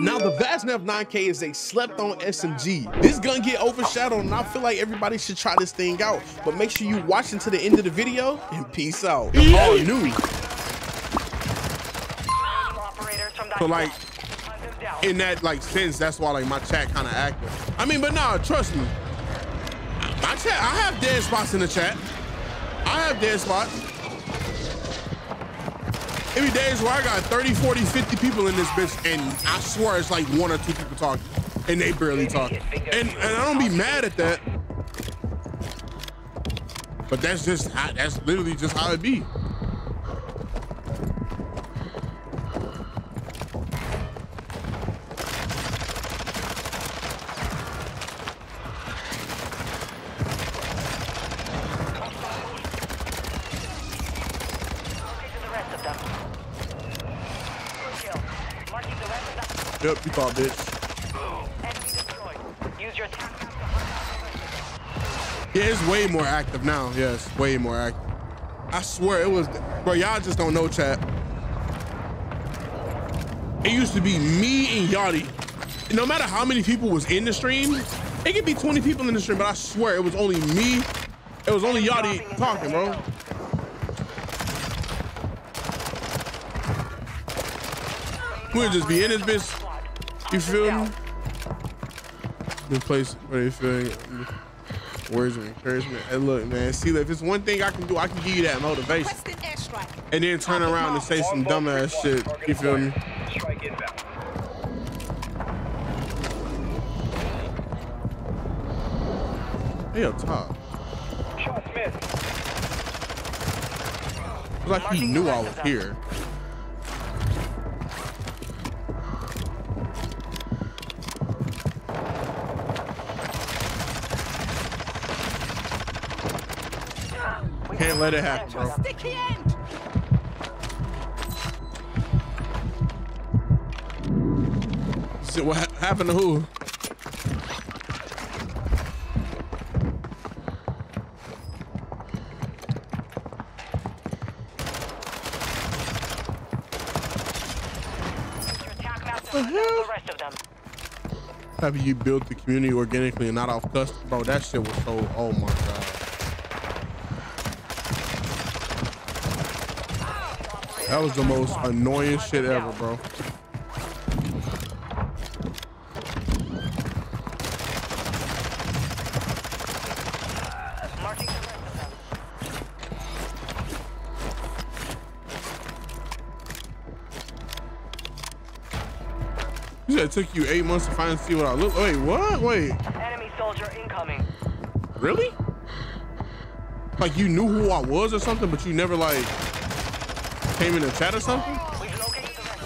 Now the Vaznev 9K is a slept-on SMG. This gun get overshadowed, and I feel like everybody should try this thing out. But make sure you watch until the end of the video, and peace out. All new. So like, in that like sense, that's why like my chat kind of active. I mean, but nah, trust me. My chat, I have dead spots in the chat. I have dead spots. It be days where I got 30, 40, 50 people in this bitch, and I swear it's like one or two people talking, and they barely talking. And I don't be mad at that. But that's just, that's literally just how it be. Yep, you thought, bitch. Yeah, it's way more active now. Yes, yeah, way more active. I swear it was, bro. Y'all just don't know, chat. It used to be me and Yachty. No matter how many people was in the stream, it could be 20 people in the stream, but I swear it was only me. It was only Yachty talking, bro. We'll just be in this bitch. You feel me? New place where they feel words of encouragement. Hey, look, man. See, if it's one thing I can do, I can give you that motivation. And then turn around and say some dumbass shit. You feel me? They up top. It's like he knew I was here. Can't let it happen, bro. See what happened to who? Have you built the community organically and not off custom? Bro, that shit was so, oh my God. That was the most annoying shit ever, bro. You said it took you 8 months to finally see what I look. Wait, what? Wait. Enemy soldier incoming. Really? Like you knew who I was or something, but you never like came in the chat or something? We've located the rest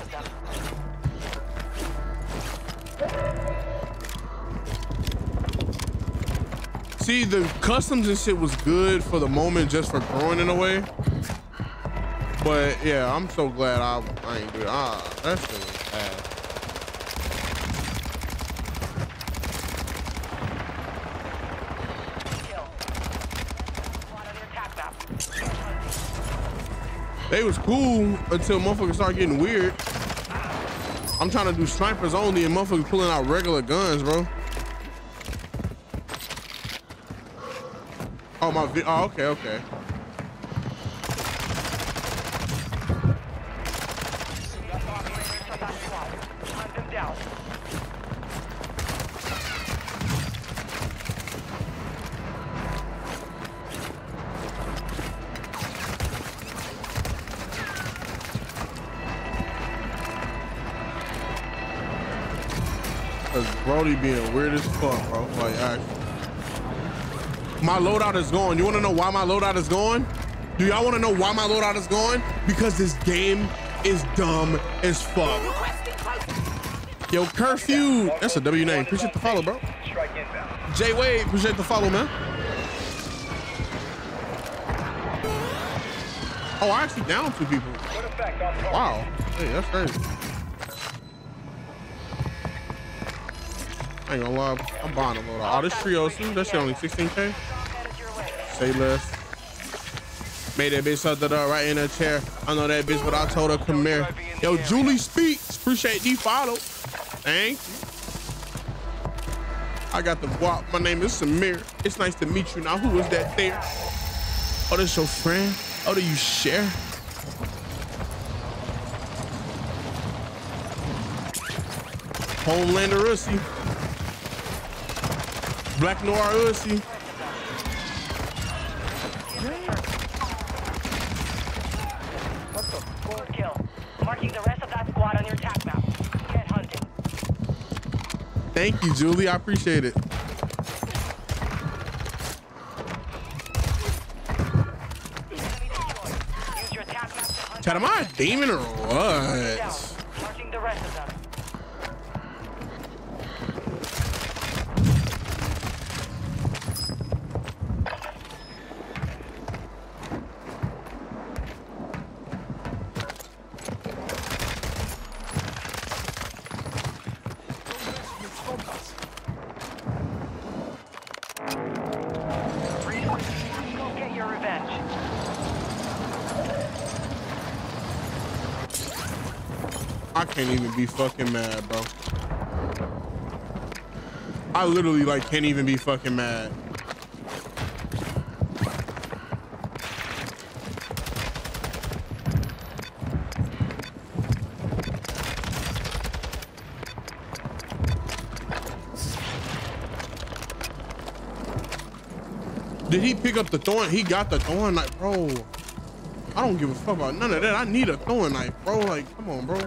of them. See, the customs and shit was good for the moment, just for growing in a way. But yeah, I'm so glad I ain't do it. Ah, that shit was bad. They was cool until motherfuckers started getting weird. I'm trying to do snipers only and motherfuckers pulling out regular guns, bro. Oh, my video. Oh, okay, okay. Cause Brody being weird as fuck, bro. Like, actually. My loadout is gone. You wanna know why my loadout is gone? Do y'all wanna know why my loadout is gone? Because this game is dumb as fuck. Yo, Curfew. That's a W name. Appreciate the follow, bro. J Wade, appreciate the follow, man. Oh, I actually downed 2 people. Wow. Hey, that's crazy. I ain't gonna lie, I'm buying a load of all this trio suit. That shit only 16K. Say less. Made that bitch shut that up right in her chair. I know that bitch, but I told her come here. Yo, Julie Speaks. Appreciate the follow. Thank you. I got the WAP. My name is Samir. It's nice to meet you. Now, who is that there? Oh, that's your friend? Oh, do you share? Homelander Usy. Black Noir Usy. Gold kill. Marking the rest of that squad on your attack map. Get hunting. Thank you, Julie. I appreciate it. Use your attack map to hunt. Chad, am I a demon or what? Marking the rest of them. Can't even be fucking mad, bro. I literally like can't even be fucking mad. Did he pick up the throwing? He got the throwing knife, bro. I don't give a fuck about none of that. I need a throwing knife, bro. Like, come on, bro.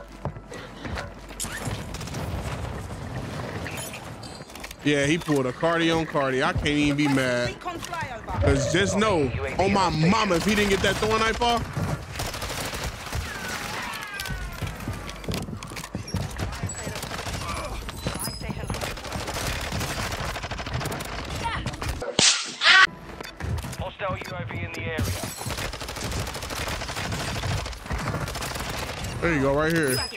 Yeah, he pulled a Cardi on Cardi. I can't even be mad. Cause just know, on my mama, if he didn't get that throwing knife off. Hostile UAV in the area. There you go, right here. Alright,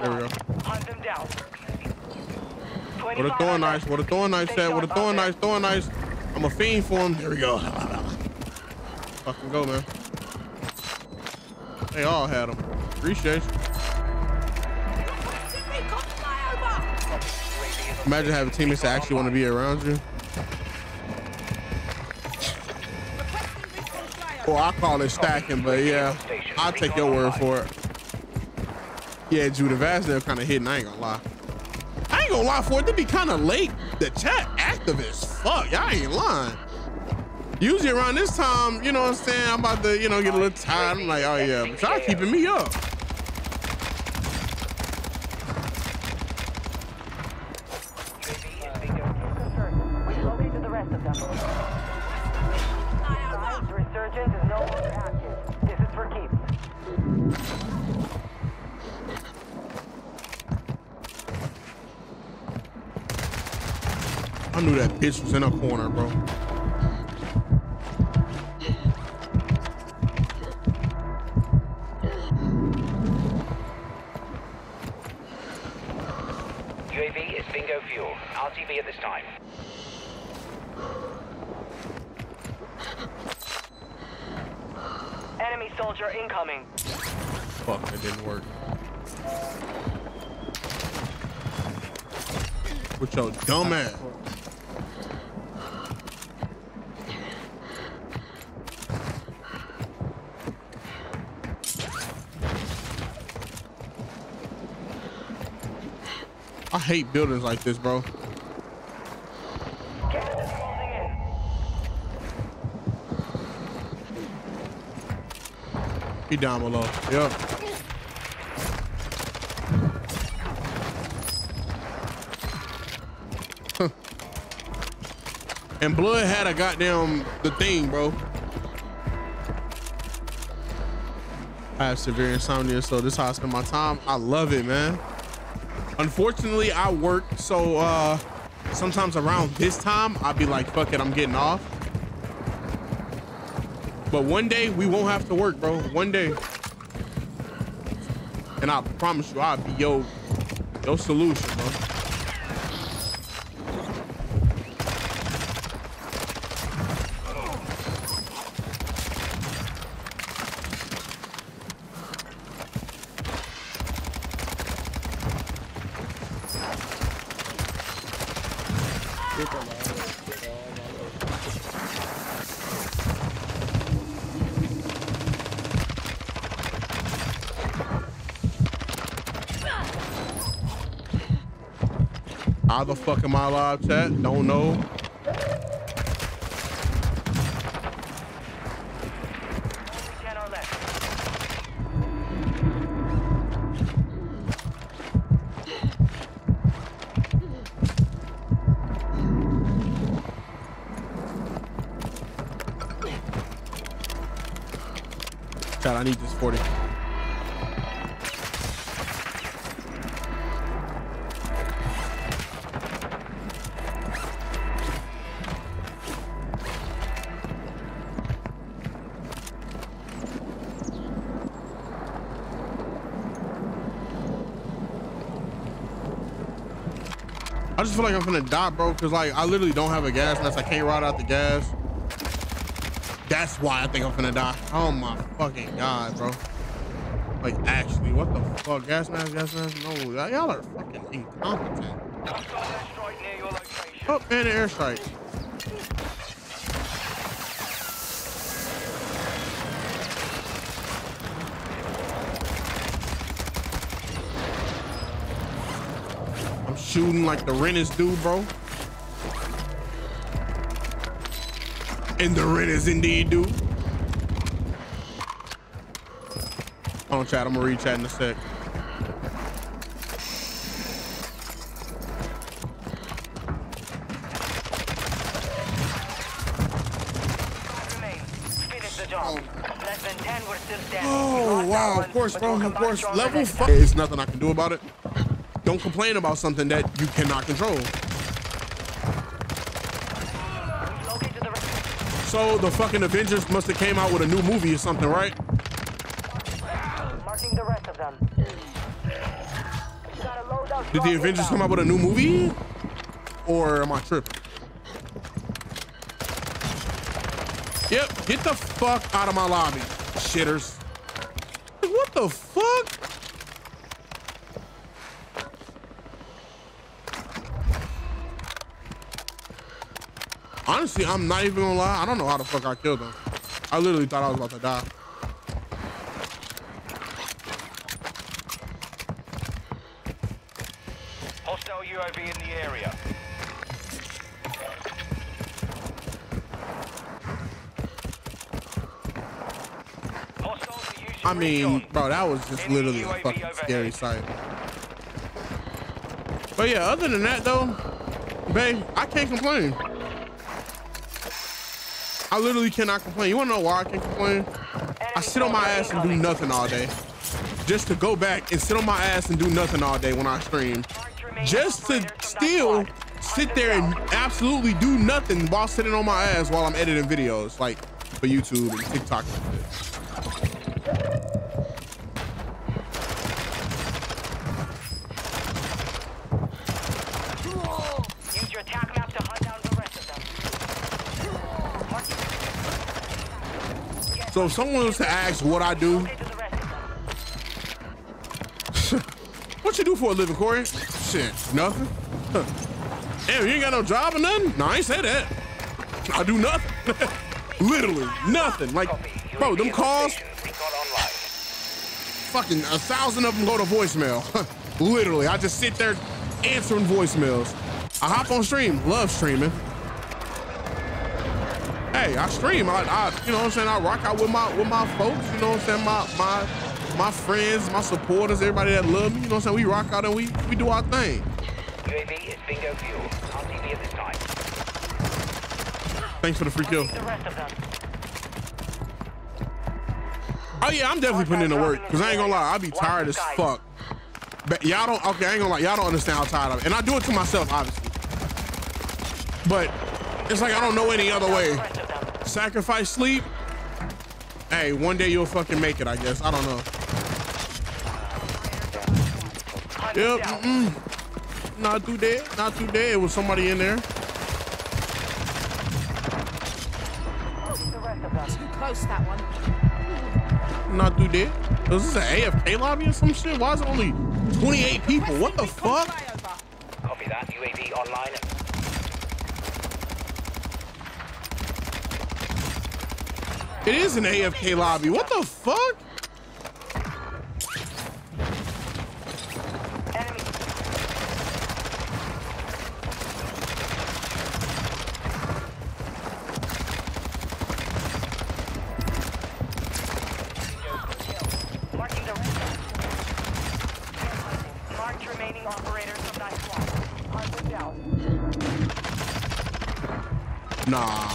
there we go. What a throwing knife, what a throwing knife said, what a throwing knife, throwing knife. I'm a fiend for him. There we go. Fucking go, man. They all had him. Appreciate you. Imagine having teammates that actually want to be around you. Well, I call it stacking, but yeah, I'll take your word for it. Yeah, Judah, Vaznev kind of hidden. I ain't gonna lie. I ain't gonna lie for it. They be kind of late. The chat active as fuck. Y'all ain't lying. Usually around this time, you know what I'm saying? I'm about to, you know, get a little tired. I'm like, oh yeah, but y'all keeping me up. I knew that bitch was in a corner, bro. UAV is bingo fuel. RTV at this time. Enemy soldier incoming. Fuck, it didn't work. With your dumb ass. I hate buildings like this, bro. He down below. Yep. And Blood had a goddamn the thing, bro. I have severe insomnia, so this is how I spend my time. I love it, man. Unfortunately, I work, so sometimes around this time, I'll be like, fuck it, I'm getting off. But one day, we won't have to work, bro. One day. and I promise you I'll be your solution, bro. How the fuck am I live, chat? Don't know. Chat, I need this 40. I just feel like I'm finna die, bro, because like I literally don't have a gas unless I can't ride out the gas. That's why I think I'm finna die. Oh my fucking god, bro. Like actually, what the fuck? Gas mask, gas mask? No, y'all are fucking incompetent. Oh, and an airstrike. Shooting like the renters do, bro. And the renters indeed do. Hold on, chat. I'm gonna read chat in a sec. Oh wow, of course, bro. Of course, level 5. There's nothing I can do about it. Don't complain about something that you cannot control. So the fucking Avengers must have came out with a new movie or something, right? Marking the rest of them. Did the Avengers come out with a new movie? Or am I tripping? Yep, get the fuck out of my lobby, shitters. What the fuck? Honestly, I'm not even gonna lie. I don't know how the fuck I killed him. I literally thought I was about to die. Hostile UAV in the area. I mean, bro, that was just literally a fucking scary sight. But yeah, other than that though, babe, I can't complain. I literally cannot complain. You wanna know why I can't complain? I sit on my ass and do nothing all day. Just to go back and sit on my ass and do nothing all day when I stream. Just to still sit there and absolutely do nothing while sitting on my ass while I'm editing videos, like for YouTube and TikTok and shit. So if someone was to ask what I do, what you do for a living, Corey? Shit, nothing. Damn, you ain't got no job or nothing? No, I ain't say that. I do nothing. Literally nothing. Like, bro, them calls, fucking 1,000 of them go to voicemail. Literally, I just sit there answering voicemails. I hop on stream, love streaming. Hey, I stream. I you know what I'm saying? I rock out with my folks, you know what I'm saying? My friends, my supporters, everybody that love me, you know what I'm saying? We rock out and we do our thing. UAV is bingo fuel. RTV at this time. Thanks for the free kill. Oh yeah, I'm definitely putting in the work, cause I ain't gonna lie, I be tired as fuck. But y'all don't, okay, I ain't gonna lie, y'all don't understand how tired I am. And I do it to myself, obviously. But it's like I don't know any other way. Sacrifice sleep. Hey, one day you'll fucking make it, I guess. I don't know. Yep. Not today. Not today. It was somebody in there. Too close, that one. Not today. Is this an AFK lobby or some shit? Why is it only 28 people? What the fuck? Copy that. UAV online. It is an AFK lobby. What the fuck?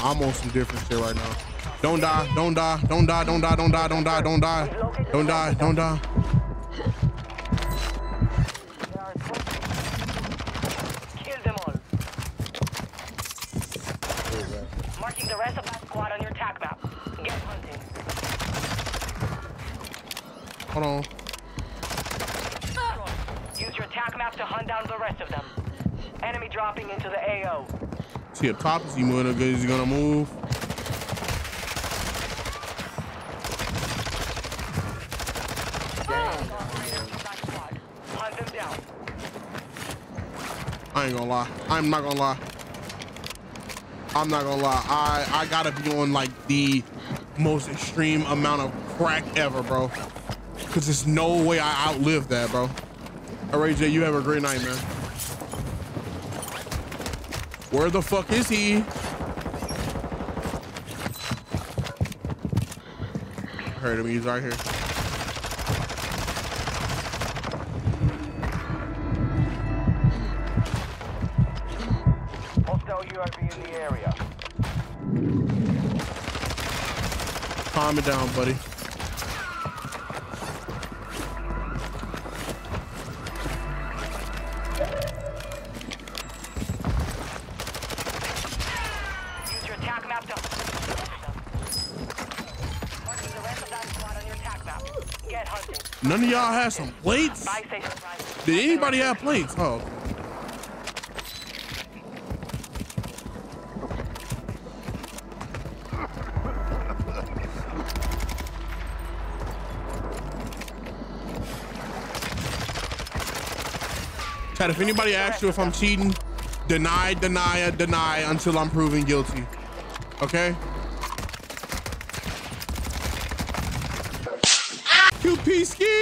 I'm on some different shit right now. Don't die, don't die, don't die, don't die, don't die, don't die, don't die, don't die, don't die. Kill them all. Marking the rest of that squad on your tac map. Get hunting. Hold on. Use your tac map to hunt down the rest of them. Enemy dropping into the AO. See up top, is he moving up good? Is he gonna move? I ain't gonna lie. I'm not gonna lie. I'm not gonna lie. I gotta be on like the most extreme amount of crack ever, bro. Cause there's no way I outlive that, bro. All right, Jay, you have a great night, man. Where the fuck is he? I heard him, he's right here. Hostile UAV in the area. Calm it down, buddy. None of y'all have some plates? Did anybody have plates? Oh. Chad, if anybody asks you if I'm cheating, deny, deny, deny until I'm proven guilty. Okay? QP ski.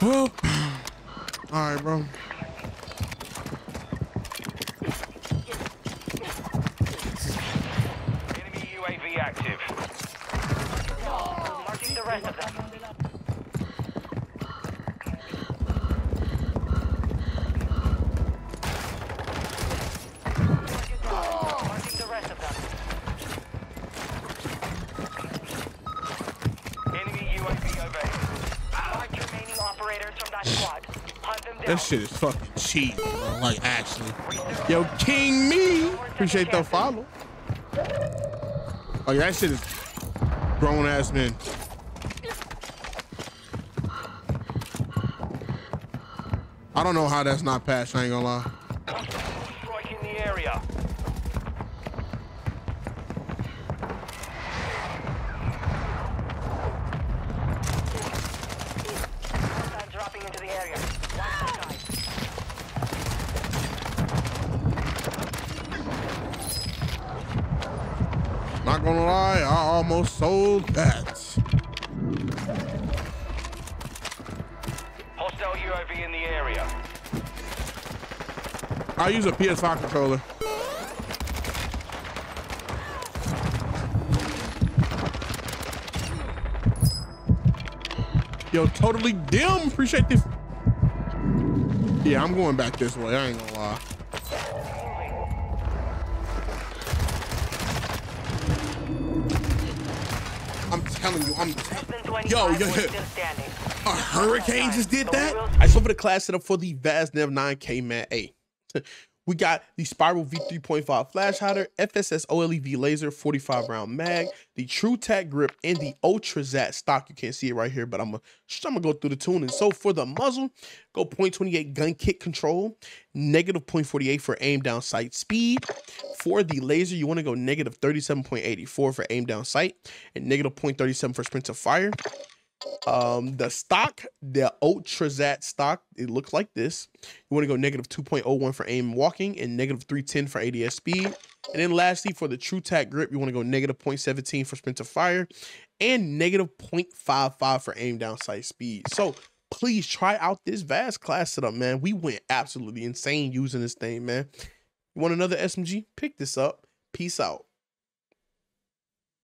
Well, all right, bro. Enemy UAV active. Marking the rest of them. That shit is fucking cheap, bro. Like, actually. Yo, King Me. Appreciate the follow. Like, that shit is grown ass men. I don't know how that's not patched, I ain't gonna lie. Strike in the area. Not gonna lie, I almost sold that. Hostile UAV in the area. I use a PS5 controller. Yo, totally dim. Appreciate this. Yeah, I'm going back this way. I ain't gonna lie. A hurricane just did that. I just wanted to class it up for the Vaznev 9K, man. Hey, We got the Spiral V3.5 flash hider, FSS OLev laser, 45 round mag, the True-Tac grip, and the Ultra Zat stock. You can't see it right here, but I'm gonna go through the tuning. So for the muzzle, go 0.28 gun kick control, negative 0.48 for aim down sight speed. For the laser, you want to go negative 37.84 for aim down sight and negative 0.37 for sprint to fire. The stock, the Ultra Zat stock, it looks like this. You want to go negative 2.01 for aim walking and negative 310 for ADS speed. And then lastly, for the True-Tac grip, you want to go negative 0.17 for sprint to fire and negative 0.55 for aim down sight speed. So please try out this Vaz class setup, man. We went absolutely insane using this thing, man. You want another SMG? Pick this up. Peace out.